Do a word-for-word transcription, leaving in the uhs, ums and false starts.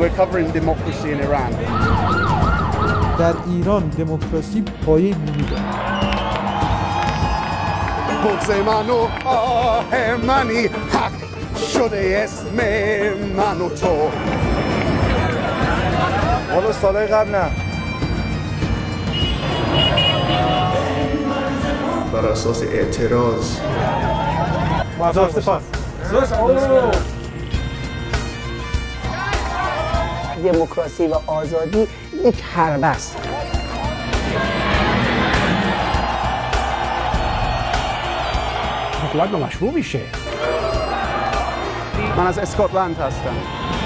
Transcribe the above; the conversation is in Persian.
We're covering democracy in Iran. در ایران دموکراسی پایه می‌یابد. بغض من و آهمنی حق شده اسم من و تو. حالا سالهای قبل نه. بر اساس اعتراض. مذاکره پس. دموکراسی و آزادی یک حرب است. حکومت مشروع میشه. من از اسکاتلند هستم.